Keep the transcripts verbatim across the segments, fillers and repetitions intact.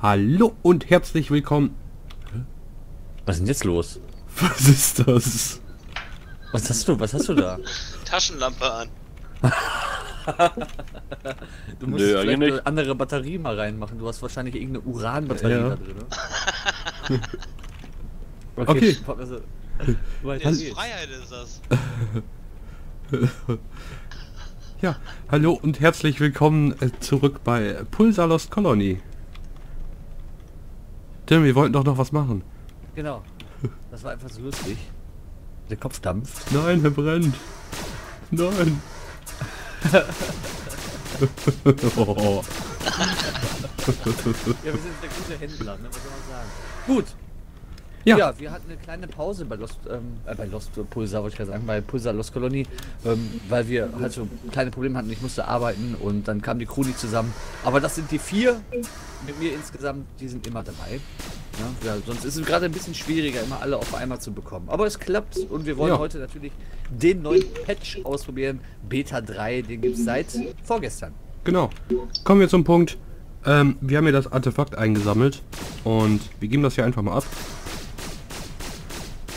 Hallo und herzlich willkommen. Was ist denn jetzt los? Was ist das? Was hast du? Was hast du da? Taschenlampe an. Du musst Nö, vielleicht eine andere Batterie mal reinmachen. Du hast wahrscheinlich irgendeine Uranbatterie ja. da drin. Okay. okay. Also, nee, Freiheit ist das. Ja, hallo und herzlich willkommen zurück bei Pulsar Lost Colony. Tim, wir wollten doch noch was machen. Genau. Das war einfach so lustig. Der Kopf dampft. Nein, er brennt. Nein. oh. Ja, wir sind der gute Händler, ne? Was soll man sagen? Gut. Ja. ja, wir hatten eine kleine Pause bei Lost, ähm, äh, bei Lost Pulsar, wollte ich gerade sagen, bei Pulsar Lost Colony, ähm, weil wir halt so kleine Probleme hatten, ich musste arbeiten und dann kam die Crew nicht zusammen. Aber das sind die vier mit mir insgesamt, die sind immer dabei. Ja, ja, sonst ist es gerade ein bisschen schwieriger, immer alle auf einmal zu bekommen. Aber es klappt und wir wollen ja. heute natürlich den neuen Patch ausprobieren, Beta drei, den gibt es seit vorgestern. Genau, kommen wir zum Punkt. Ähm, wir haben hier das Artefakt eingesammelt und wir geben das hier einfach mal ab.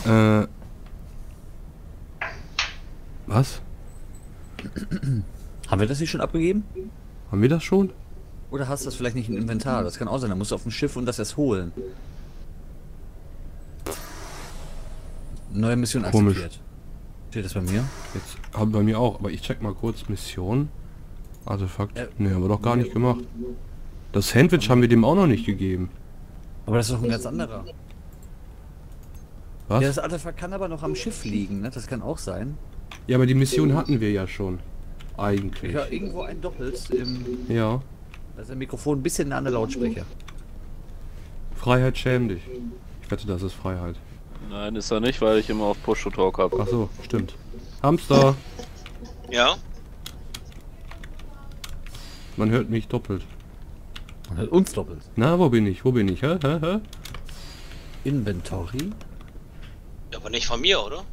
Äh. Was? Haben wir das nicht schon abgegeben? Haben wir das schon? Oder hast du das vielleicht nicht im Inventar? Das kann auch sein, da musst du auf dem Schiff und das erst holen. Neue Mission Komisch. aktiviert. Steht das bei mir? Jetzt haben bei mir auch, aber ich check mal kurz Mission. Artefakt. Äh, ne, haben wir doch gar nee. nicht gemacht. Das Sandwich haben wir dem auch noch nicht gegeben. Aber das ist doch ein ganz anderer. Was? Ja, das Artefakt kann aber noch am Schiff liegen, ne? Das kann auch sein. Ja, aber die Mission hatten wir ja schon. Eigentlich. Ja, irgendwo ein Doppels im... Ja. Da ist ein Mikrofon ein bisschen nah an der Lautsprecher. Freiheit, schäm dich. Ich wette, das ist Freiheit. Nein, ist er nicht, weil ich immer auf Push-to-Talk habe. Ach so, stimmt. Hamster! Ja? Man hört mich doppelt. Man hört uns doppelt. Na, wo bin ich? Wo bin ich? Hä? Hä? Hä? Inventory? Aber nicht von mir, oder?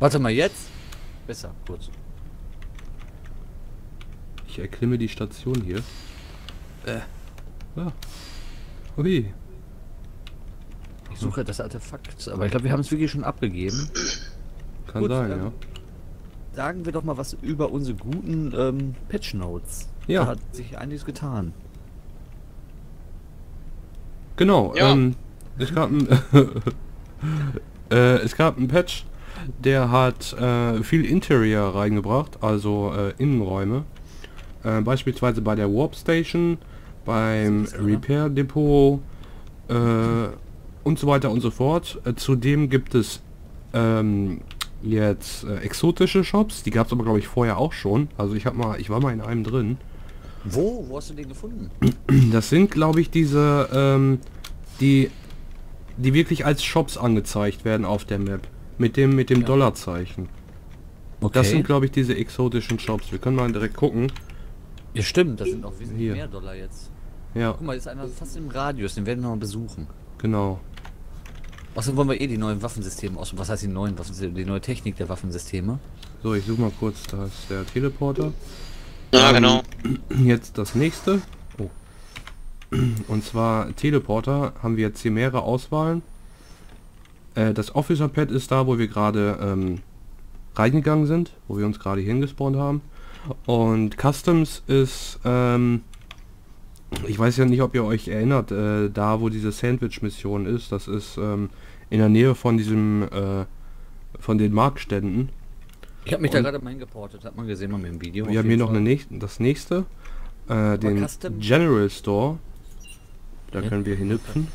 Warte mal, jetzt? Besser, kurz. Ich erklimme die Station hier. Äh. Ah. Ui. Ich suche halt das Artefakt, aber ich glaube, wir haben es wirklich schon abgegeben. Kann Gut, sein, ähm, ja. Sagen wir doch mal was über unsere guten ähm, Patch Notes. Ja. Da hat sich einiges getan. Genau, ja. ähm... Es gab ein, äh, es gab einen Patch, der hat äh, viel Interior reingebracht, also äh, Innenräume. Äh, beispielsweise bei der Warp Station, beim Repair Depot äh, und so weiter und so fort. Äh, zudem gibt es ähm, jetzt äh, exotische Shops, die gab es aber glaube ich vorher auch schon. Also ich habe mal, ich war mal in einem drin. Wo? Wo hast du den gefunden? Das sind glaube ich diese, ähm, die die wirklich als Shops angezeigt werden auf der Map. Mit dem mit dem ja. Dollarzeichen. Okay. Das sind, glaube ich, diese exotischen Shops. Wir können mal direkt gucken. Ja, stimmt, das sind auch wesentlich Hier. mehr Dollar jetzt. Ja. Guck mal, ist einer fast im Radius, den werden wir noch besuchen. Genau. Außerdem wollen wir eh die neuen Waffensysteme aus. Was heißt die neuen Waffensysteme? Die neue Technik der Waffensysteme. So, ich suche mal kurz, da ist der Teleporter. Ja, ähm, genau. Jetzt das nächste. Und zwar Teleporter haben wir jetzt hier mehrere Auswahlen. Äh, das Officer Pad ist da, wo wir gerade ähm, reingegangen sind, wo wir uns gerade hingespawnt haben. Und Customs ist, ähm, ich weiß ja nicht, ob ihr euch erinnert, äh, da wo diese Sandwich-Mission ist, das ist ähm, in der Nähe von diesem, äh, von den Marktständen. Ich habe mich Und da gerade mal hingeportet, hat man gesehen mal im Video. Wir haben hier noch eine nächste, das nächste, äh, den Custom General Store. Da können wir hinhüpfen.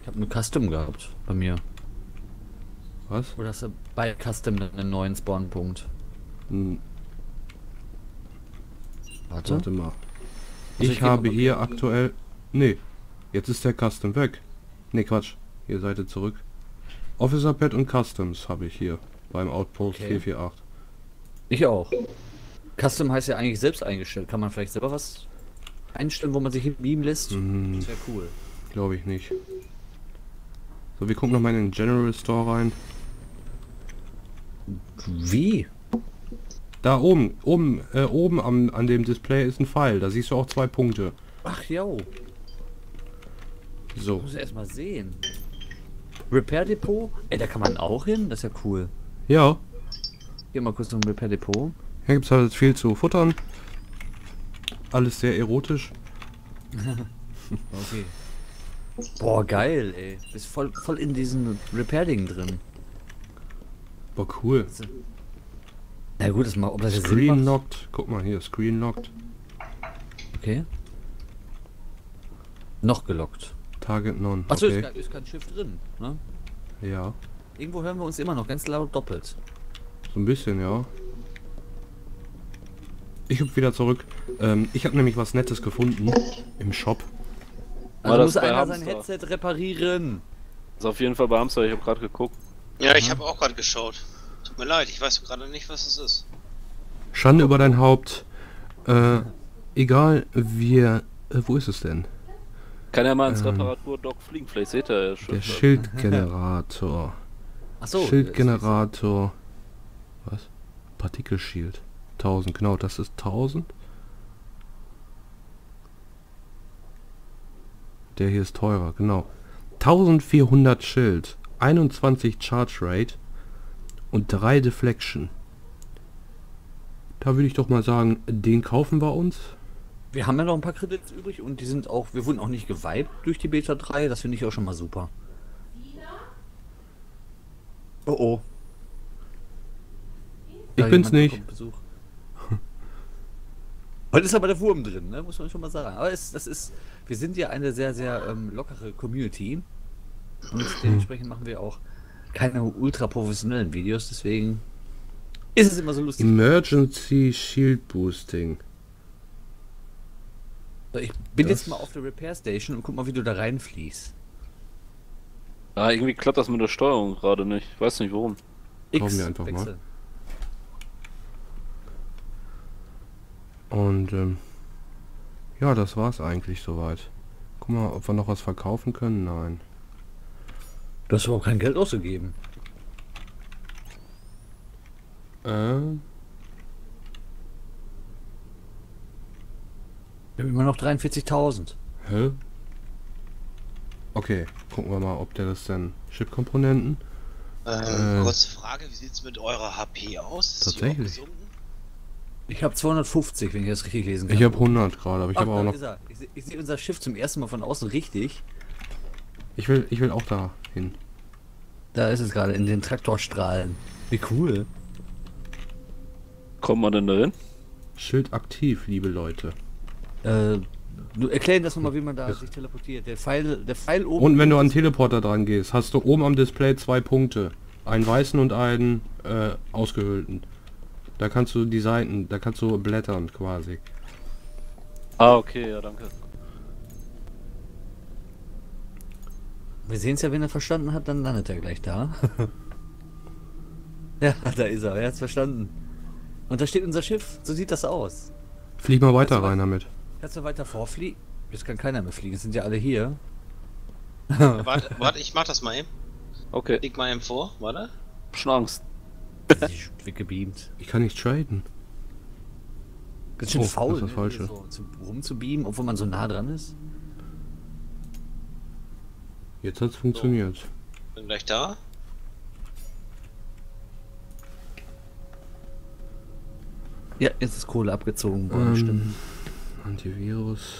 Ich habe eine Custom gehabt bei mir. Was? Oder hast du bei Custom einen neuen Spawnpunkt? Hm. Warte. Warte mal. Also ich, ich habe hier hin? aktuell... Nee, jetzt ist der Custom weg. Nee, Quatsch. Hier Seite zurück. Officer Pad und Customs habe ich hier beim Outpost okay. vier vier acht. Ich auch. Custom heißt ja eigentlich selbst eingestellt. Kann man vielleicht selber was... einstellen, wo man sich hinbeamen lässt? Mm, das wäre cool. Glaube ich nicht. So, wir gucken nochmal in den General Store rein. Wie? Da oben, oben, äh, oben am, an dem Display ist ein Pfeil. Da siehst du auch zwei Punkte. Ach jo. So. Ich muss erstmal sehen. Repair Depot? Ey, da kann man auch hin? Das ist ja cool. Ja. Geh mal kurz zum Repair Depot. Hier gibt es halt viel zu futtern. Alles sehr erotisch. Okay. Boah, geil, ey. Bist voll, voll in diesen Repair-Ding drin. Boah, cool. Na gut, das mal, ob das jetzt Screen locked. Guck mal hier, Screen locked. Okay. Noch gelockt. Target none. Achso, okay. ist, ist kein Schiff drin, ne? Ja. Irgendwo hören wir uns immer noch ganz laut doppelt. So ein bisschen, ja. Ich hüpfe wieder zurück. Ähm, ich habe nämlich was Nettes gefunden im Shop. Also war muss das einer sein Headset reparieren. Ist auf jeden Fall bei Hamster, ich habe gerade geguckt. Ja, ich habe auch gerade geschaut. Tut mir leid, ich weiß gerade nicht, was es ist. Schande über dein Haupt. Äh, egal, wir... Äh, wo ist es denn? Kann ja mal ins ähm, Reparatur-Dock fliegen, vielleicht seht ihr ja schon. Der Schildgenerator. Achso. Schildgenerator. Was? Partikelschild. tausend, genau, das ist tausend. Der hier ist teurer, genau. eintausendvierhundert Schild, einundzwanzig Charge Rate und drei Deflection. Da würde ich doch mal sagen, den kaufen wir uns. Wir haben ja noch ein paar Credits übrig und die sind auch, wir wurden auch nicht geweibt durch die Beta drei, das finde ich auch schon mal super. Oh oh. Ich da bin's nicht. Heute ist aber der Wurm drin, ne? Muss man schon mal sagen. Aber es, das ist, wir sind ja eine sehr, sehr ähm, lockere Community. Und dementsprechend machen wir auch keine ultra professionellen Videos, deswegen ist es immer so lustig. Emergency Shield Boosting. Ich bin das jetzt mal auf der Repair Station und guck mal, wie du da reinfließt. Ah, irgendwie klappt das mit der Steuerung gerade nicht. Ich weiß nicht warum. X wir einfach Wechsel. Mal. Und ähm, ja, das war's eigentlich soweit. Guck mal, ob wir noch was verkaufen können. Nein. Du hast überhaupt kein Geld ausgegeben. Äh. Wir haben immer noch dreiundvierzigtausend. Hä? Okay, gucken wir mal, ob der das denn... Chip-Komponenten? Ähm, äh, kurze Frage, wie sieht's mit eurer H P aus? Ist tatsächlich. Ich habe zweihundertfünfzig, wenn ich das richtig lesen kann. Ich habe hundert gerade, aber ich habe auch noch... Ich, se ich sehe unser Schiff zum ersten Mal von außen richtig. Ich will, ich will auch da hin. Da ist es gerade, in den Traktorstrahlen. Wie cool. Kommt man denn da hin? Schild aktiv, liebe Leute. Äh, du erklär das nochmal, wie man da ja. sich teleportiert. Der Pfeil, der Pfeil oben... Und wenn du an den Teleporter dran gehst, hast du oben am Display zwei Punkte. Einen weißen und einen äh, ausgehöhlten. Da kannst du die Seiten, da kannst du blättern quasi. Ah, okay, ja, danke. Wir sehen es ja, wenn er verstanden hat, dann landet er gleich da. Ja, da ist er, er hat's verstanden. Und da steht unser Schiff, so sieht das aus. Flieg mal weiter rein damit. Kannst du weiter vorfliegen? Jetzt kann keiner mehr fliegen, sind ja alle hier. Ja, warte, warte, ich mach das mal eben. Okay. Flieg mal eben vor, warte. Schnangst. Weggebeamt. Ich kann nicht traden. Ganz schön oh, faul, das ist das Falsche. So rumzubeamen, obwohl man so nah dran ist. Jetzt hat's funktioniert. So. Bin gleich da. Ja, jetzt ist Kohle abgezogen worden, ähm, stimmt. Antivirus.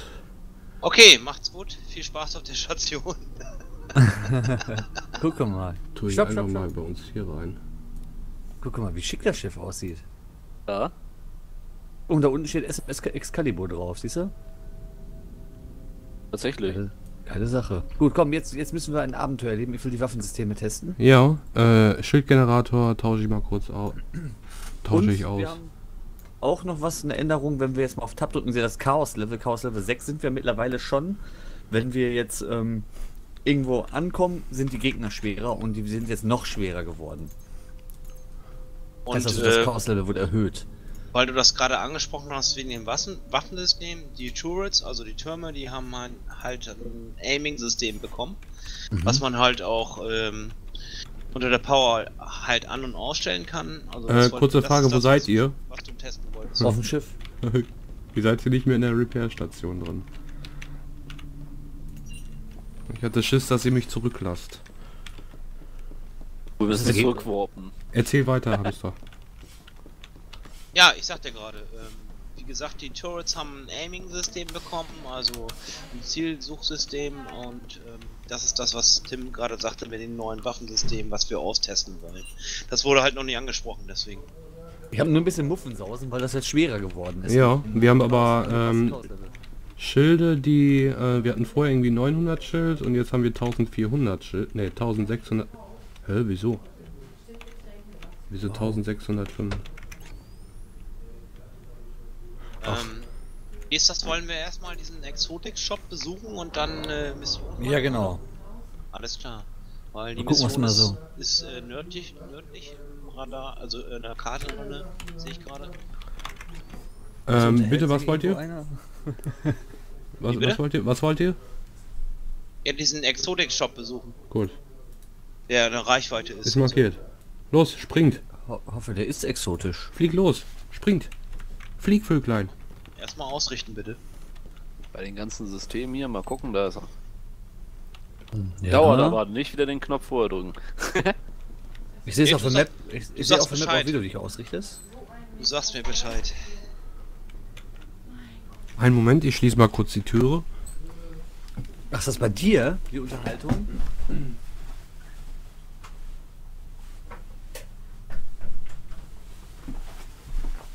Okay, macht's gut. Viel Spaß auf der Station. Guck mal. Tu ich stopp, einfach stopp, mal stopp. bei uns hier rein. Guck mal, wie schick das Schiff aussieht. Ja. Und da unten steht S M S Excalibur drauf, siehst du? Tatsächlich. Geile, geile Sache. Gut, komm, jetzt, jetzt müssen wir ein Abenteuer erleben. Ich will die Waffensysteme testen. Ja, äh, Schildgenerator tausche ich mal kurz aus. Tausche ich aus. Wir haben auch noch was, eine Änderung, wenn wir jetzt mal auf Tab drücken, seht das Chaos-Level. Chaos-Level sechs sind wir mittlerweile schon. Wenn wir jetzt ähm, irgendwo ankommen, sind die Gegner schwerer und die sind jetzt noch schwerer geworden. Und, heißt also, das äh, Chaos-Level wurde erhöht. Weil du das gerade angesprochen hast wegen dem Waffensystem, die Turrets, also die Türme, die haben halt ein Aiming-System bekommen, mhm. was man halt auch ähm, unter der Power halt an- und ausstellen kann. Also, äh, kurze Frage, wo seid ihr? Was du hm. auf dem Schiff. Wie seid ihr nicht mehr in der Repair-Station drin? Ich hatte Schiss, dass ihr mich zurücklasst. Du wirst nicht zurückgeworfen. Erzähl weiter, hab ich's doch. Ja, ich sagte gerade, ähm, wie gesagt, die Turrets haben ein Aiming-System bekommen, also ein Zielsuchsystem, und ähm, das ist das, was Tim gerade sagte mit dem neuen Waffensystem, was wir austesten wollen. Das wurde halt noch nicht angesprochen, deswegen. Wir haben nur ein bisschen Muffensausen, weil das jetzt schwerer geworden ist. Ja, wir haben aber ähm, Schilde, die, äh, wir hatten vorher irgendwie neunhundert Schild und jetzt haben wir eintausendvierhundert Schild, ne, eintausendsechshundert, hä, wieso? Wieso wow. eintausendsechshundertfünf? Ähm, wie ist das, wollen wir erstmal diesen Exotik-Shop besuchen und dann äh, Mission machen? Ja, genau. Alles klar. Weil die Mission gucken, mal so. ist, ist äh, nördlich, nördlich im Radar, also in der Karte drin, sehe ich gerade. Ähm, bitte, was wollt ihr? was, bitte? was wollt ihr? Was wollt ihr? Ja, diesen Exotik-Shop besuchen. Gut. Der eine Reichweite ist. Ist markiert. So. Los, springt. Ho hoffe, der ist exotisch. Flieg los, springt. Fliegvöglein. Erstmal ausrichten, bitte. Bei den ganzen Systemen hier, mal gucken, da ist er. Ja. Dauert aber, nicht wieder den Knopf vorher drücken. Ich sehe es auf der Map, ich, ich sehe auf der Map, wie du dich ausrichtest. Du sagst mir Bescheid. Einen Moment, ich schließe mal kurz die Türe. Ach, ist das bei dir, die Unterhaltung?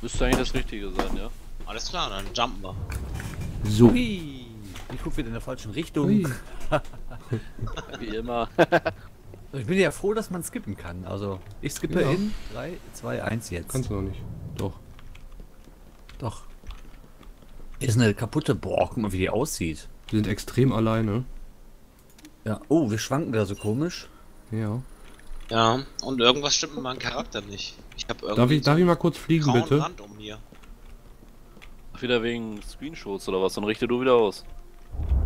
Müsste eigentlich das Richtige sein, ja. Alles klar, dann jumpen wir. So. Hui. Ich gucke wieder in der falschen Richtung. Wie immer. Ich bin ja froh, dass man skippen kann. Also, ich skippe ja. in drei, zwei, eins jetzt. Kannst du noch nicht. Doch. Doch. Ist eine kaputte Boah, guck mal, wie die aussieht. Wir sind extrem alleine. Ja. Oh, wir schwanken da so komisch. Ja. Ja, und irgendwas stimmt mit meinem Charakter nicht. Ich hab irgendwie darf, ich, so darf ich mal kurz fliegen, bitte? Rand um mir. Wieder wegen Screenshots oder was? Dann richte du wieder aus.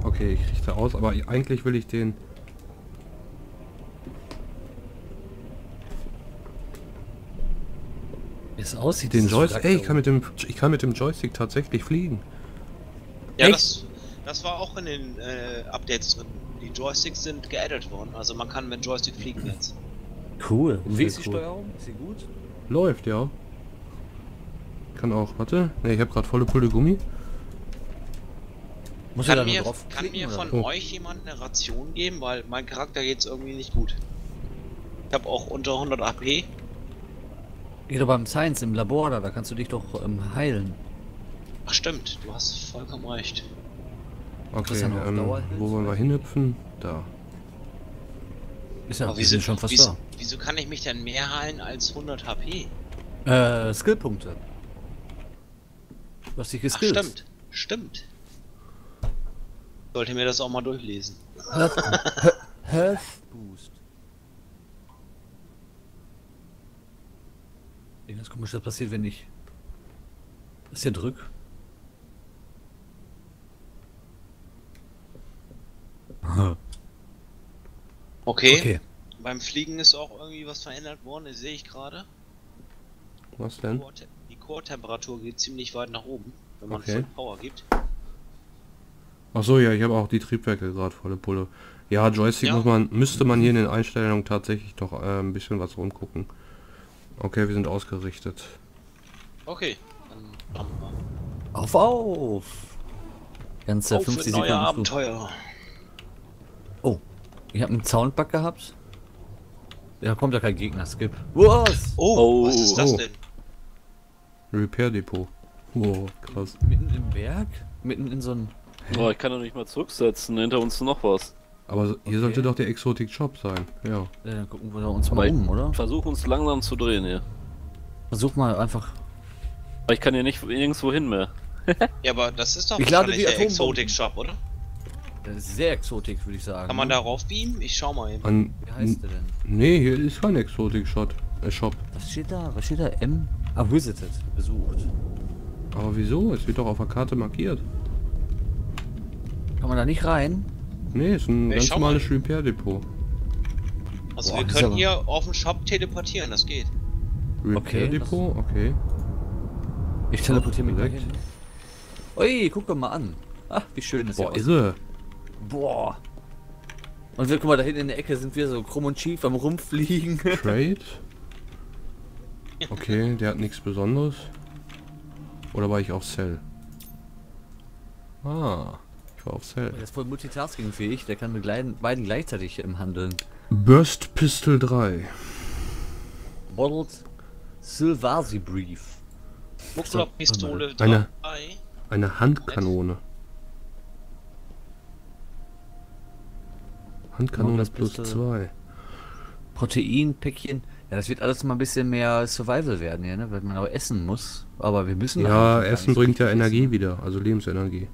Okay, ich richte aus, aber eigentlich will ich den... Wie es aussieht, den Joystick... Ey, ich kann, mit dem, ich kann mit dem Joystick tatsächlich fliegen. Ja, das, das war auch in den äh, Updates drin. Die Joysticks sind geaddet worden, also man kann mit Joystick fliegen jetzt. Cool. Und wie ist die cool. Steuerung? Ist sie gut? Läuft, ja. Kann auch, warte. Ne, ich habe gerade volle Pulle Gummi. Muss kann ja mir, drauf kann klicken, mir von oh. euch jemand eine Ration geben, weil mein Charakter geht's irgendwie nicht gut. Ich habe auch unter hundert A P. Geh doch beim Science im Labor, da, da kannst du dich doch ähm, heilen. Ach stimmt, du hast vollkommen recht. Okay, ähm, wo wollen wir hinhüpfen? Da. Ist ja, wir sind schon fast wieso, da. Wieso kann ich mich denn mehr heilen als hundert H P? Äh, Skillpunkte. Was ich geskillt. Ach, stimmt, stimmt. Sollte mir das auch mal durchlesen. Health Boost. Irgendwas Komisches passiert, wenn ich das hier drücke. Okay. okay. Beim Fliegen ist auch irgendwie was verändert worden, das sehe ich gerade. Was denn? Die Core-Temperatur geht ziemlich weit nach oben, wenn man okay. Full Power gibt. Ach so, ja, ich habe auch die Triebwerke gerade volle Pulle. Ja, Joystick ja. Muss man, müsste man hier in den Einstellungen tatsächlich doch äh, ein bisschen was rumgucken. Okay, wir sind ausgerichtet. Okay, dann wir. Auf, auf! Ganze auf fünfzig Sekunden. Neue Abenteuer. Oh, ich habe einen Soundbug gehabt. Da kommt ja kein Gegner, Skip. Was? Oh, oh, was ist das oh. denn? Repair Depot. Oh, krass. Mitten im Berg? Mitten in so einem... Oh, ich kann doch nicht mal zurücksetzen, hinter uns noch was. Aber hier okay. sollte doch der Exotic Shop sein, ja. Ja, dann gucken wir da uns mal um, oder? Versuch uns langsam zu drehen hier. Versuch mal einfach... Aber ich kann hier nicht nirgendwo hin mehr. Ja, aber das ist doch ich lade die der Exotic Shop, oder? Das ist sehr exotisch, würde ich sagen. Kann man darauf beamen? Ich schau mal eben. An, wie heißt der denn? Nee, hier ist kein Exotik-Shop. Äh, was steht da? Was steht da? M? Ah, visited. Besucht. Aber wieso? Es wird doch auf der Karte markiert. Kann man da nicht rein? Nee, ist ein ich ganz normales Repair-Depot. Also boah, wir können hier auf den Shop teleportieren, das geht. Repair-Depot? Okay. Okay. Ich teleportiere mich gleich hin. Ui, guck doch mal an. Ach, wie schön das hier ist. Boah, Boah. Und wir, guck mal, da hinten in der Ecke sind wir so krumm und schief am Rumfliegen. Trade. Okay, der hat nichts Besonderes. Oder war ich auf Cell? Ah, ich war auf Cell. Der ist voll multitaskingfähig, der kann mit beiden gleichzeitig im Handeln. Burst Pistol drei. Bottled Silvasi Brief. Buckler-Pistole drei. Eine, eine Handkanone. Handkanone plus zwei. Proteinpäckchen. Ja, das wird alles mal ein bisschen mehr Survival werden, ja, ne? Weil man aber essen muss. Aber wir müssen... Ja, Essen bringt ja Energie wieder, also Lebensenergie.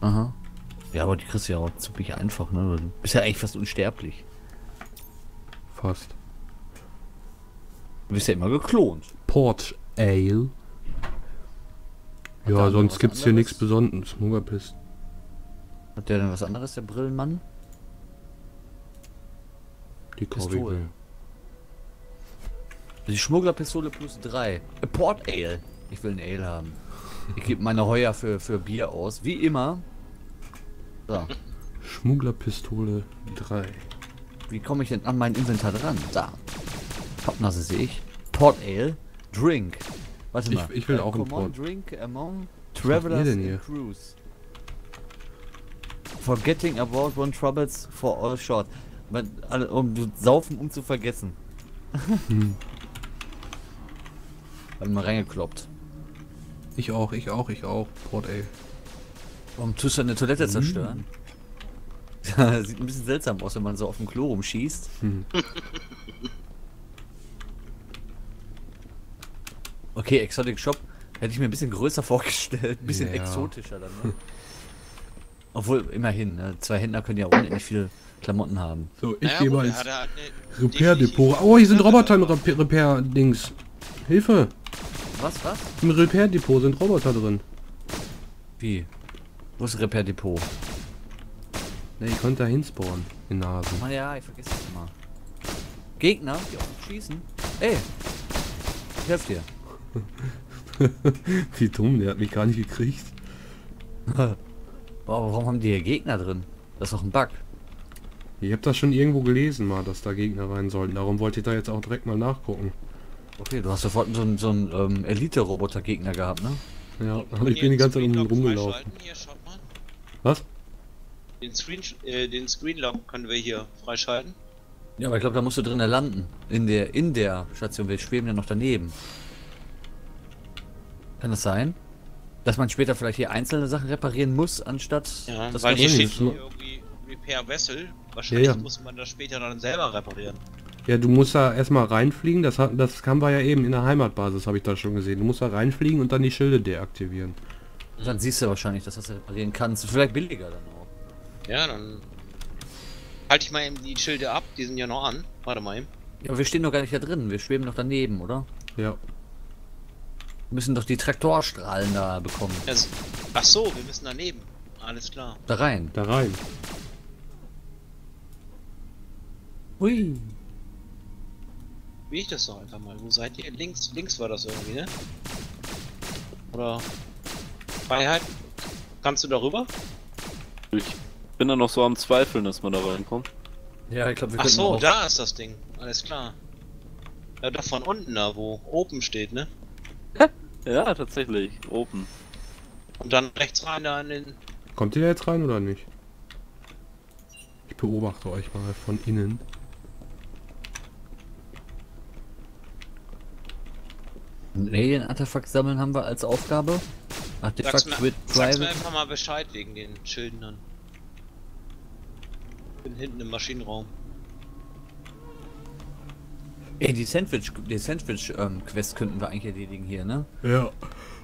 Aha. Ja, aber die kriegst du ja auch ziemlich einfach, ne? Du bist ja eigentlich fast unsterblich. Fast. Du bist ja immer geklont. Port Ale. Ja, sonst gibt's hier nichts Besonderes. Smuggerpist. Hat der denn was anderes, der Brillenmann? Die Pistole. Die Schmugglerpistole plus drei. A Port Ale. Ich will ein Ale haben. Ich gebe meine Heuer für, für Bier aus. Wie immer. So. Schmugglerpistole drei. Wie komme ich denn an mein Inventar dran? Da. Pappnase sehe ich. Port Ale. Drink. Warte mal. Ich, ich will äh, auch einen Port. Drink among travelers and crews. Forgetting about one troubles for all short. Um saufen, um zu vergessen. Hm. Haben wir reingekloppt. Ich auch, ich auch, ich auch. Port Ale. Warum tust du eine Toilette zerstören? Hm. Sieht ein bisschen seltsam aus, wenn man so auf dem Klo rumschießt. Hm. Okay, Exotic Shop hätte ich mir ein bisschen größer vorgestellt. Ein bisschen ja. Exotischer dann, ne? Obwohl, immerhin, ne? Zwei Händler können ja unendlich viele Klamotten haben. So, ich ja, gehe mal ins Repair-Depot. Oh, hier sind Roboter im Repair-Dings. Hilfe! Was, was? Im Repair-Depot sind Roboter drin. Wie? Wo ist Repair-Depot? Ne, ich konnte da hinspawnen. In Nasen. Ah ja, ich vergesse das mal. Gegner, die auf mich schießen. Ey! Ich helf dir. Wie dumm, der hat mich gar nicht gekriegt. Boah, warum haben die hier Gegner drin? Das ist doch ein Bug. Ich hab das schon irgendwo gelesen mal, dass da Gegner rein sollten. Darum wollte ich da jetzt auch direkt mal nachgucken. Okay, du hast sofort so einen, so einen ähm, Elite-Roboter-Gegner gehabt, ne? Ja, aber ich bin die ganze Zeit um den rumgelaufen. Hier, was? Den Screen, äh, den Screenlock können wir hier freischalten. Ja, aber ich glaube, da musst du drinnen landen. In der, in der Station. Wir schweben ja noch daneben. Kann das sein? Dass man später vielleicht hier einzelne Sachen reparieren muss, anstatt... Ja, das weil hier steht hier irgendwie Repair Vessel. Wahrscheinlich ja, ja. muss man das später dann selber reparieren. Ja, du musst da erstmal reinfliegen. Das, hat, das kam wir ja eben in der Heimatbasis, habe ich da schon gesehen. Du musst da reinfliegen und dann die Schilde deaktivieren. Und dann siehst du wahrscheinlich, dass das reparieren kannst. Vielleicht billiger dann auch. Ja, dann... Halte ich mal eben die Schilde ab. Die sind ja noch an. Warte mal eben. Ja, aber wir stehen noch gar nicht da drin. Wir schweben noch daneben, oder? Ja. Müssen doch die Traktorstrahlen da bekommen. Also, ach so, wir müssen daneben. Alles klar. Da rein. Da rein. Hui. Wie ich das doch einfach mal. Wo seid ihr? Links, links war das irgendwie, ne? Oder Freiheit? Kannst du darüber? Ich bin da noch so am Zweifeln, dass man da reinkommt. Ja, ich glaube, wir können. Ach so, da ist das Ding. Alles klar. Ja, doch von unten da, wo Open steht, ne? Ja, tatsächlich. Open. Und dann rechts rein da in den... Kommt ihr da jetzt rein oder nicht? Ich beobachte euch mal von innen. Ein Alien-Artefakt sammeln haben wir als Aufgabe. Artefakt mit Private. Sag's mir einfach mal Bescheid wegen den Schilden dann. Ich bin hinten im Maschinenraum. Ey, die Sandwich, die Sandwich ähm, Quest könnten wir eigentlich erledigen hier, ne? Ja.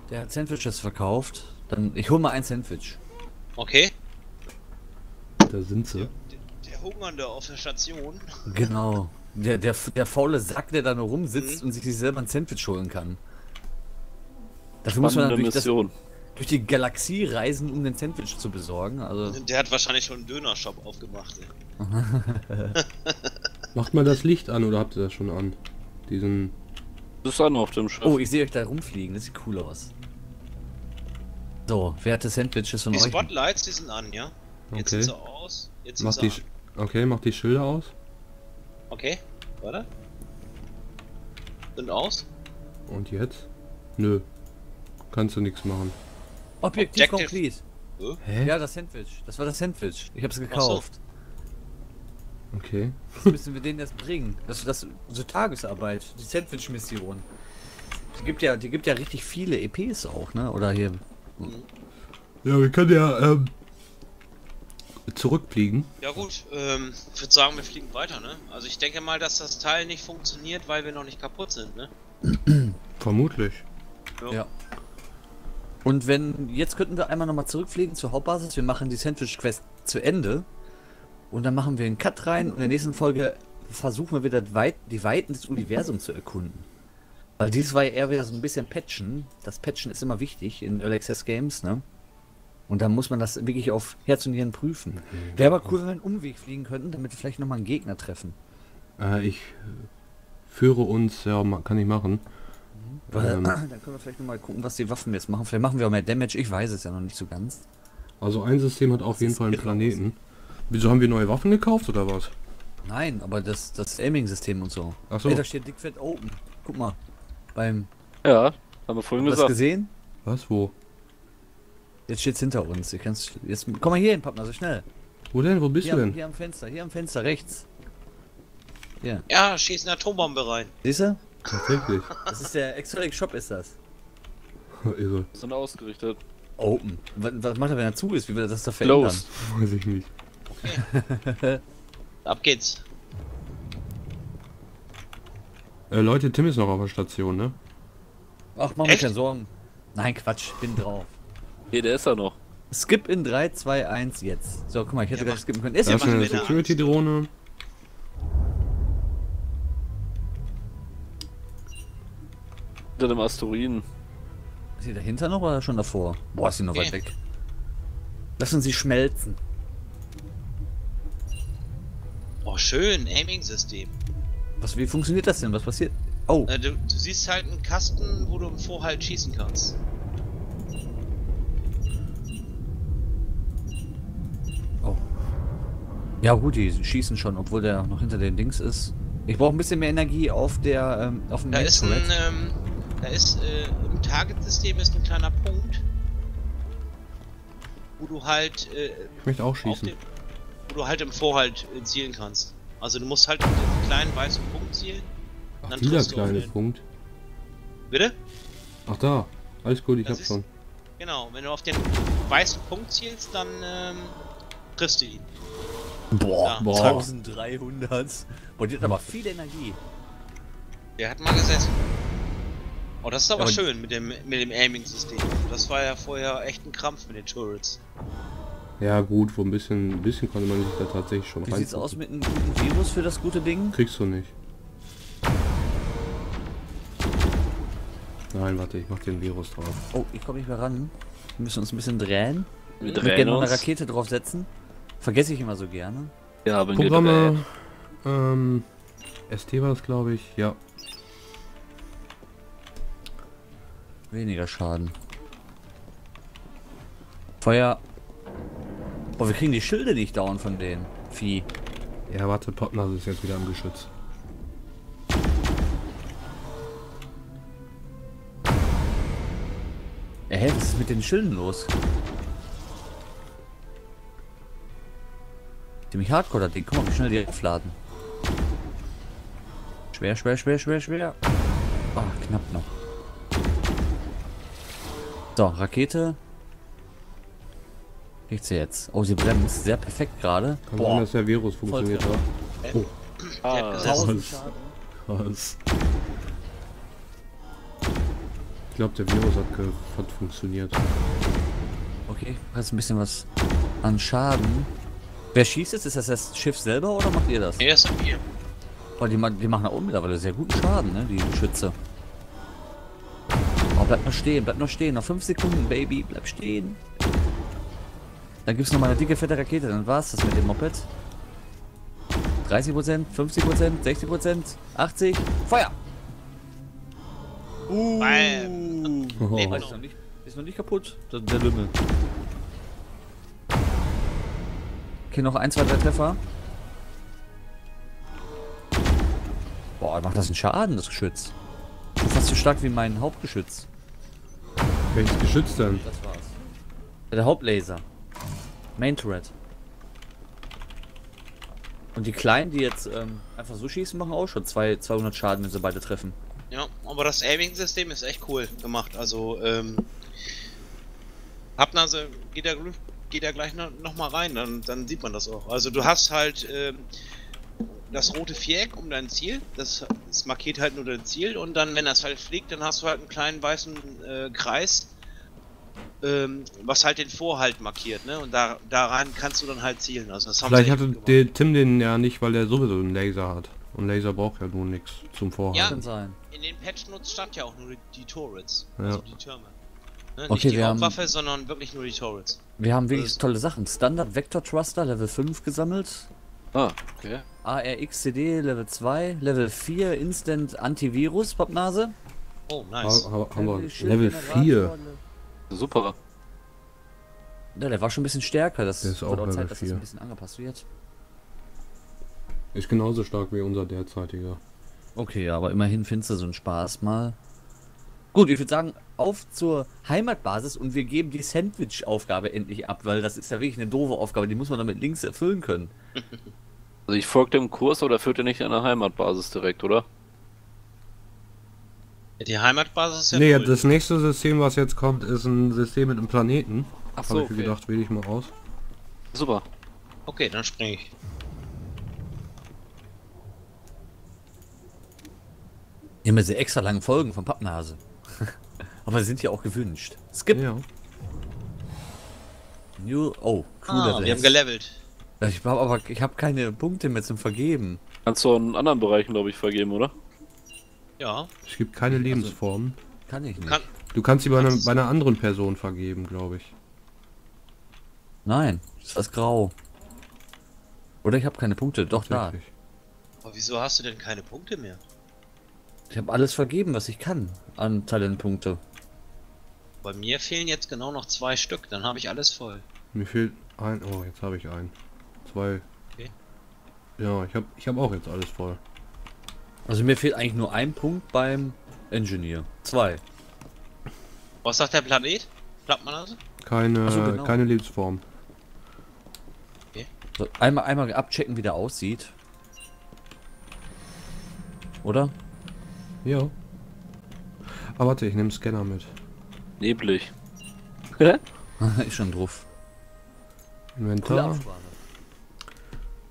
Der hat Sandwiches verkauft. Dann, ich hol mal ein Sandwich. Okay. Da sind sie. Der, der, der Hungernde auf der Station. Genau. Der, der, der faule Sack, der da nur rumsitzt mhm. und sich selber ein Sandwich holen kann. Dafür muss man natürlich das, durch die Galaxie reisen, um den Sandwich zu besorgen. Also. Der hat wahrscheinlich schon einen Dönershop aufgemacht. Macht mal das Licht an oder habt ihr das schon an? Diesen ist an auf dem Schiff. Oh, ich sehe euch da rumfliegen, das sieht cool aus. So, werte Sandwiches von euch. Die Spotlights, die sind an, ja? Jetzt okay. Sind sie aus, jetzt mach sind sie an. Okay, mach die Schilder aus. Okay, warte. Sind aus. Und jetzt? Nö. Kannst du nichts machen. Objektiv Objective. Complete. So? Hä? Ja, das Sandwich. Das war das Sandwich. Ich hab's gekauft. So. Okay. Jetzt müssen wir denen das bringen. Das das so Tagesarbeit, die Sandwich-Mission. Die gibt ja, die gibt ja richtig viele E Ps auch, ne? Oder hier. Ja, wir können ja ähm, zurückfliegen. Ja gut, ähm, ich würde sagen, wir fliegen weiter, ne? Also ich denke mal, dass das Teil nicht funktioniert, weil wir noch nicht kaputt sind, ne? Vermutlich. Ja. Ja. Und wenn, jetzt könnten wir einmal nochmal zurückfliegen zur Hauptbasis, wir machen die Sandwich-Quest zu Ende und dann machen wir einen Cut rein und in der nächsten Folge versuchen wir wieder die Weiten des Universums zu erkunden. Weil dies war ja eher wieder so ein bisschen Patchen, das Patchen ist immer wichtig in Early Access Games, ne? Und dann muss man das wirklich auf Herz und Nieren prüfen. Mhm. Wäre aber cool, wenn wir einen Umweg fliegen könnten, damit wir vielleicht nochmal einen Gegner treffen. Äh, ich führe uns, ja, kann ich machen. Weil, ähm, dann können wir vielleicht nochmal gucken, was die Waffen jetzt machen. Vielleicht machen wir auch mehr Damage, ich weiß es ja noch nicht so ganz. Also ein System hat auf das jeden Fall einen Planeten. Wieso, haben wir neue Waffen gekauft oder was? Nein, aber das, das Aiming-System und so. Ach so. Hey, da steht Dickfett Open. Guck mal. Beim... Ja, haben wir vorhin gesagt. Hast du das gesehen? Was, wo? Jetzt steht's hinter uns. Ihr kannst... Jetzt komm mal hier hin, Pappnase, schnell. Wo denn? Wo bist hier du denn? Am, hier am Fenster, hier am Fenster, rechts. Hier. Ja, schieß eine Atombombe rein. Siehst du? Tatsächlich. Das ist der Exotic Shop, ist das. Irre. Ist dann ausgerichtet. Open. Was, was macht er, wenn er zu ist? Wie will er das da verändern? Los. Weiß ich nicht. Okay. Ab geht's. Äh, Leute, Tim ist noch auf der Station, ne? Ach, mach mir keine Sorgen. Nein, Quatsch, bin drauf. Hier, der ist da noch. Skip in drei, zwei, eins, jetzt. So, guck mal, ich hätte ja, gleich skippen können. Ist ja eine Security-Drohne. Hinter dem Asteroiden. Ist sie dahinter noch oder schon davor? Boah, ist sie noch okay. Weit weg. Lassen sie schmelzen. Oh, schön, Aiming-System. Was, wie funktioniert das denn? Was passiert? Oh. Äh, du, du siehst halt einen Kasten, wo du im Vorhalt schießen kannst. Oh. Ja gut, die schießen schon, obwohl der noch hinter den Dings ist. Ich brauche ein bisschen mehr Energie auf der, ähm, auf dem... Da ist ein, ähm, da ist, äh, im Target-System ist ein kleiner Punkt, wo du halt, äh, ich möchte auch schießen. Dem, wo du halt im Vorhalt äh, zielen kannst. Also du musst halt auf diesen kleinen weißen Punkt zielen. Ach, dann dieser kleine Punkt? Bitte? Ach da, alles gut, ich das hab ist, schon. Genau, wenn du auf den weißen Punkt zielst, dann, ähm, triffst du ihn. Boah, boah. dreizehnhundert. Boah, die hat aber viel Energie. Der hat mal gesessen. Oh, das ist aber ja, schön mit dem mit dem Aiming-System. Das war ja vorher echt ein Krampf mit den Turrets. Ja gut, wo ein bisschen ein bisschen konnte man sich da tatsächlich schon rein. Wie sieht's aus mit einem guten Virus für das gute Ding? Kriegst du nicht. Nein, warte, ich mach den Virus drauf. Oh, ich komme nicht mehr ran. Wir müssen uns ein bisschen drehen. Wir drehen gerne noch eine Rakete draufsetzen. Vergesse ich immer so gerne. Ja, aber Programme. Ähm. S T war das, glaube ich. Ja. Weniger Schaden. Feuer. Oh, wir kriegen die Schilde nicht down von denen. Vieh. Ja, warte, Pappnase ist jetzt wieder am Geschütz. Hä, was ist mit den Schilden los? Ziemlich hardcore das Ding, guck mal wie schnell die aufladen. Schwer, schwer, schwer, schwer, schwer. Ah, oh, knapp noch. So, Rakete. Kriegt sie jetzt. Oh, sie bremst sehr perfekt gerade. Kann sein, dass der Virus funktioniert hat. Oh. Krass. Krass. Ich glaube der Virus hat, hat funktioniert. Okay, jetzt ein bisschen was an Schaden. Wer schießt jetzt? Ist das das Schiff selber oder macht ihr das? Ja, das sind wir. Oh, die, die machen da oben mittlerweile sehr guten Schaden, ne? Die Schütze. Oh, bleibt noch stehen, bleibt noch stehen. Noch fünf Sekunden, Baby, bleib stehen. Dann gibt's nochmal eine dicke, fette Rakete. Dann war's das mit dem Moped. dreißig Prozent, fünfzig Prozent, sechzig Prozent, achtzig Prozent. Feuer! Uh. Weil... Oh. Nee, ist, noch nicht, ist noch nicht kaputt. Das ist der Lümmel. Okay, noch ein, zwei, drei Treffer. Boah, macht das einen Schaden, das Geschütz. Das ist fast so stark wie mein Hauptgeschütz. Welches Geschütz denn? Das war's. Der Hauptlaser. Main Turret. Und die Kleinen, die jetzt ähm, einfach so schießen, machen auch schon zweihundert Schaden, wenn sie beide treffen. Ja, aber das Aiming-System ist echt cool gemacht. Also, ähm... Pappnase geht ja, geht ja gleich noch, noch mal rein, dann, dann sieht man das auch. Also du hast halt ähm, das rote Viereck um dein Ziel, das, das markiert halt nur dein Ziel. Und dann, wenn das halt fliegt, dann hast du halt einen kleinen weißen äh, Kreis, Ähm, was halt den Vorhalt markiert, ne? Und da daran kannst du dann halt zielen. Also das haben vielleicht hatte der Tim den ja nicht, weil der sowieso einen Laser hat. Und Laser braucht ja nun nichts zum Vorhalt. Ja, kann sein. In den Patch-Notes stand ja auch nur die, die Turrets, ja. Also die Türme. Ne? Okay, nicht die Hauptwaffe, haben, sondern wirklich nur die Turrets. Wir haben wirklich also tolle Sachen. Standard Vector Thruster Level fünf gesammelt. Ah, okay. A R X C D Level zwei, Level vier Instant Antivirus, Pappnase. Oh, nice. Ha ha haben wir Level vier. Super. Ja, der war schon ein bisschen stärker, das ist auch Level Zeit, dass das ein bisschen angepasst wird. Ist genauso stark wie unser derzeitiger. Okay, ja, aber immerhin findest du so einen Spaß mal. Gut, ich würde sagen, auf zur Heimatbasis und wir geben die Sandwich-Aufgabe endlich ab, weil das ist ja wirklich eine doofe Aufgabe, die muss man dann mit links erfüllen können. Also ich folge dem Kurs, aber da führt er nicht an der Heimatbasis direkt, oder? Die Heimatbasis ist ja nee, cool. Das nächste System, was jetzt kommt, ist ein System mit einem Planeten. Ach so, hab ich okay. gedacht, wähle ich mal aus. Super. Okay, dann springe ich. Immer diese extra langen Folgen von Pappnase. Aber sie sind ja auch gewünscht. Skip. Ja. New. Oh, cooler. Ah, wir haben gelevelt. Ich habe aber ich habe keine Punkte mehr zum Vergeben. Kannst du in anderen Bereichen, glaube ich, vergeben, oder? Ja. Es gibt keine Lebensformen. Also, kann ich nicht. Kann, du kannst sie bei, kannst einer, bei einer anderen Person vergeben, glaube ich. Nein, ist das grau. Oder ich habe keine Punkte, doch da. Aber wieso hast du denn keine Punkte mehr? Ich habe alles vergeben, was ich kann an Talentpunkte. Bei mir fehlen jetzt genau noch zwei Stück, dann habe ich alles voll. Mir fehlt ein, oh jetzt habe ich einen. Zwei. Okay. Ja, ich habe ich hab auch jetzt alles voll. Also mir fehlt eigentlich nur ein Punkt beim Engineer. Zwei. Was sagt der Planet? Klappt man das? Keine, also genau. keine Lebensform. Okay. So, einmal, einmal abchecken, wie der aussieht. Oder? Ja. Ah, warte, ich nehme einen Scanner mit. Neblig. Ist schon drauf. Inventar.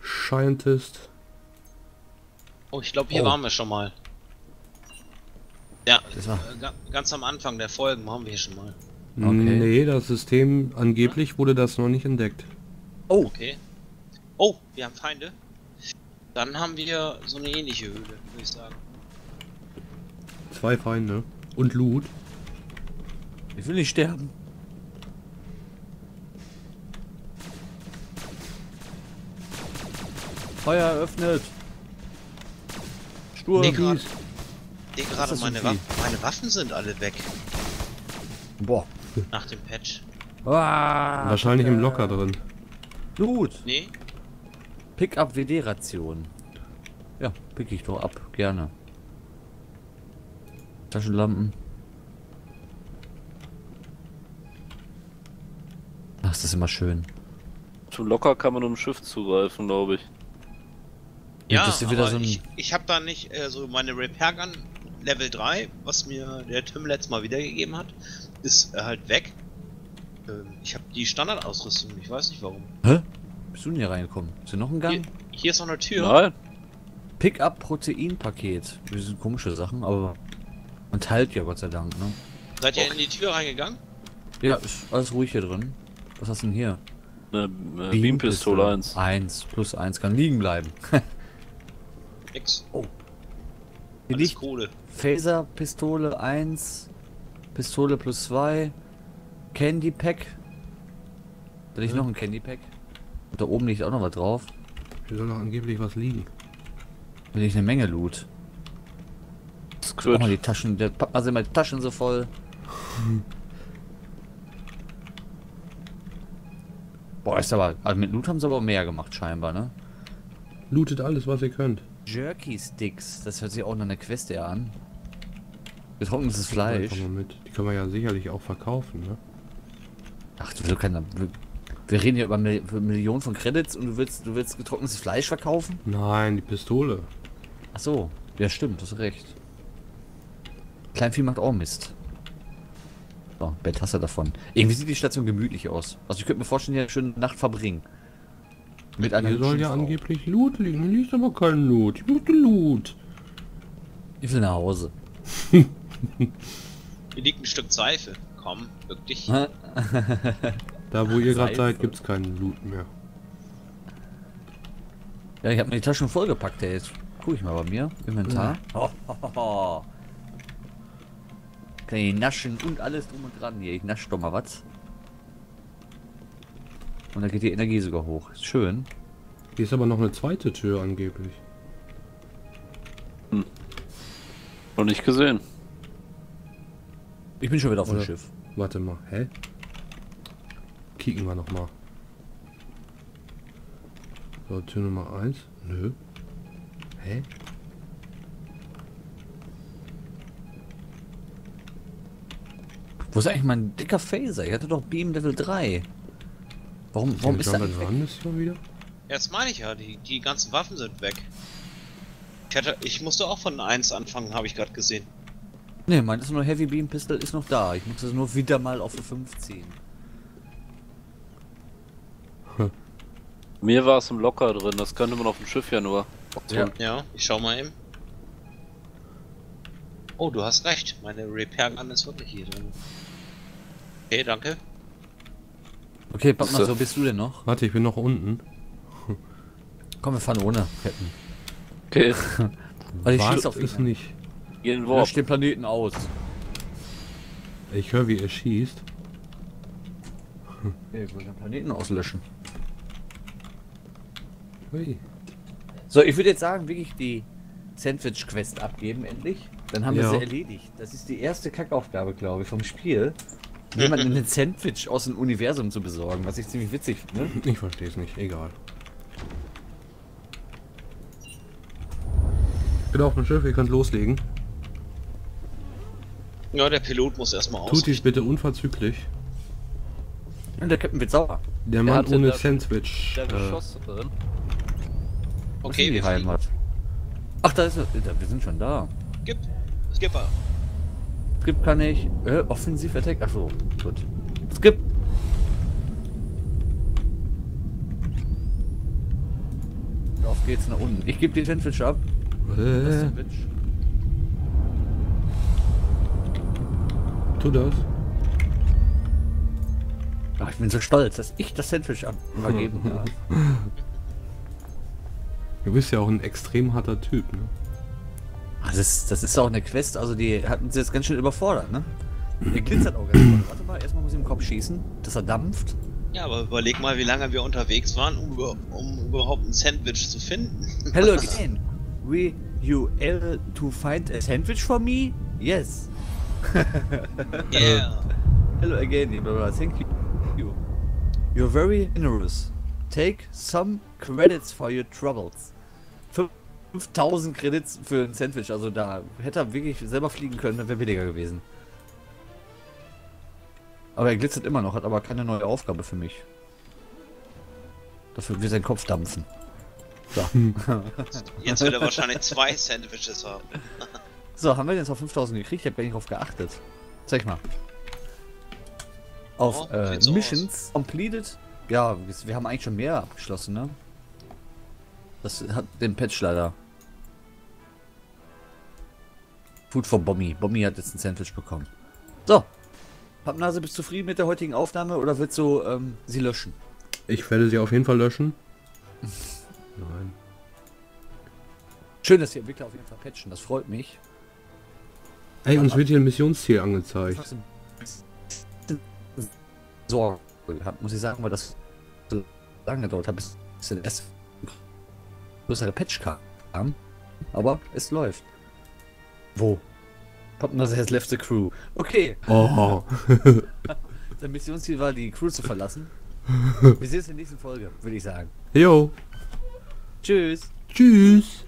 Scientist. Oh, ich glaube, hier oh. waren wir schon mal. Ja, äh, ganz am Anfang der Folgen waren wir hier schon mal. Okay. Nee, das System, angeblich ja? wurde das noch nicht entdeckt. Oh. Okay. Oh, wir haben Feinde. Dann haben wir so eine ähnliche Höhle, würde ich sagen. Zwei Feinde. Und Loot. Ich will nicht sterben. Feuer eröffnet. Nee, gerade meine, Wa meine Waffen sind alle weg. Boah. Nach dem Patch. Ah, wahrscheinlich äh, im Locker drin. Gut. Nee. Pick-up W D-Ration. Ja, pick ich doch ab. Gerne. Taschenlampen. Ach, das ist immer schön. Zum Locker kann man um Schiff zugreifen, glaube ich. Ja, das ist wieder so ein... ich, ich habe da nicht äh, so meine Repair Gun Level drei, was mir der Tim letztes Mal wiedergegeben hat, ist äh, halt weg. Ähm, ich habe die Standardausrüstung, ich weiß nicht warum. Hä? Bist du denn hier reingekommen? Ist hier noch ein Gang? Hier, hier ist noch eine Tür. Nein. Pick-up Protein-Paket. Das sind komische Sachen, aber man teilt ja Gott sei Dank, ne? Seid ihr okay. in die Tür reingegangen? Ja, ist alles ruhig hier drin. Was hast du denn hier? Eine äh, Beampistole Beam eins. eins plus eins kann liegen bleiben. Oh. Hier liegt Kohle. Phaser, Pistole eins, Pistole plus zwei, Candy Pack. Da liegt ja. noch ein Candy Pack. Und da oben liegt auch noch was drauf. Hier soll doch angeblich was liegen. Da liegt eine Menge Loot. Das wird. Auch mal die Taschen, der Pappnase immer die Taschen so voll. Boah, ist aber, also mit Loot haben sie aber auch mehr gemacht scheinbar, ne? Lootet alles, was ihr könnt. Jerky Sticks, das hört sich auch nach einer Quest eher an. Getrocknetes Fleisch. Ja, mit. Die können wir ja sicherlich auch verkaufen, ne? Ach, du willst keine. Wir reden hier über Millionen von Credits und du willst, du willst getrocknetes Fleisch verkaufen? Nein, die Pistole. Ach so, ja stimmt, hast recht. Kleinvieh macht auch Mist. So, Bett hast du davon. Irgendwie sieht die Station gemütlich aus. Also ich könnte mir vorstellen, hier eine schöne Nacht verbringen. Mit einer Hier soll ja Frau. Angeblich Loot liegen. Hier liegt aber kein Loot. Ich möchte Loot. Ich will nach Hause. Hier liegt ein Stück Seife. Komm, wirklich. Da wo ihr gerade seid, gibt's keinen Loot mehr. Ja, ich habe mir die Taschen vollgepackt, ey. Jetzt guck ich mal bei mir. Inventar. Ja. Oh, oh, oh. Kann ich naschen und alles drum und dran. Hier, ich nasche doch mal was. Und da geht die Energie sogar hoch. Ist schön. Hier ist aber noch eine zweite Tür angeblich. Hm. Noch nicht gesehen. Ich bin schon wieder auf dem Schiff. Warte mal, hä? Kicken wir noch mal. So, Tür Nummer eins. Nö. Hä? Wo ist eigentlich mein dicker Phaser? Ich hatte doch Beam Level drei. Warum, warum ist das nicht weg? Ist schon wieder? Jetzt meine ich ja, die, die ganzen Waffen sind weg. Ich, hatte, ich musste auch von eins anfangen, habe ich gerade gesehen. Ne, mein ist nur Heavy Beam Pistol ist noch da. Ich muss das nur wieder mal auf fünf ziehen. Hm. Mir war es im Locker drin, das könnte man auf dem Schiff ja nur. Ja, ja, ich schau mal eben. Oh, du hast recht, meine Repair Gun ist wirklich hier drin. Okay, danke. Okay, Pappnase, so bist du denn noch? Warte, ich bin noch unten. Komm, wir fahren ohne Ketten. Okay. Also ich schieß auf ihn nicht. Gehen wir auf den Planeten aus. Ich höre, wie er schießt. Okay, ich will den Planeten auslöschen. Hui. So, ich würde jetzt sagen, wirklich die Sandwich-Quest abgeben endlich. Dann haben ja. wir sie erledigt. Das ist die erste Kackaufgabe, glaube ich, vom Spiel. Jemanden einen Sandwich aus dem Universum zu besorgen, was ich ziemlich witzig finde. Ich verstehe es nicht, egal. Ich bin auf dem Schiff, ihr könnt loslegen. Ja, der Pilot muss erstmal aus. Tut dies bitte unverzüglich. Und der Captain wird sauer. Der, der Mann ohne der, Sandwich. Der Geschoss äh, drin. Okay, wir Heimat. Ach, da ist er. Wir sind schon da. Skip. Skipper. Skip kann ich. Äh, offensiv Attack. Achso, gut. Skip. Auf geht's nach unten. Ich gebe den Sandwich ab. Äh. Das Sandwich. Tu das. Ach, ich bin so stolz, dass ich das Sandwich übergeben habe. Du bist ja auch ein extrem harter Typ, ne? Ach, das ist, das ist auch eine Quest, also die hat uns jetzt ganz schön überfordert, ne? Der glitzert auch ganz toll. Warte mal, erstmal muss ich im Kopf schießen, dass er dampft. Ja, aber überleg mal, wie lange wir unterwegs waren, um, um überhaupt ein Sandwich zu finden. Hello again. Were you able to find a sandwich for me? Yes. Yeah. Hello again, brother. Thank you. You're very generous. Take some credits for your troubles. fünftausend Credits für ein Sandwich, also da hätte er wirklich selber fliegen können, dann wäre billiger gewesen. Aber er glitzert immer noch, hat aber keine neue Aufgabe für mich. Dafür wird sein Kopf dampfen. So. Jetzt wird er wahrscheinlich zwei Sandwiches haben. So, haben wir jetzt auf fünftausend gekriegt? Ich habe gar nicht drauf geachtet. Zeig mal. Auf oh, äh, so Missions aus. Completed. Ja, wir haben eigentlich schon mehr abgeschlossen, ne? Das hat den Patch leider. Food for Bommi. Bommi hat jetzt ein Sandwich bekommen. So. Pappnase, bist du zufrieden mit der heutigen Aufnahme oder willst du ähm, sie löschen? Ich werde sie auf jeden Fall löschen. Nein. Schön, dass die Entwickler auf jeden Fall patchen. Das freut mich. Ey, uns wird hier ein Missionsziel angezeigt. So, muss ich sagen, weil das so lange gedauert hat, bis der erste größere Patch kam. Aber es läuft. Wo? Pappnase has left the crew. Okay. Oh. Sein Missionsziel war, die Crew zu verlassen. Wir sehen uns in der nächsten Folge, würde ich sagen. Jo. Tschüss. Tschüss.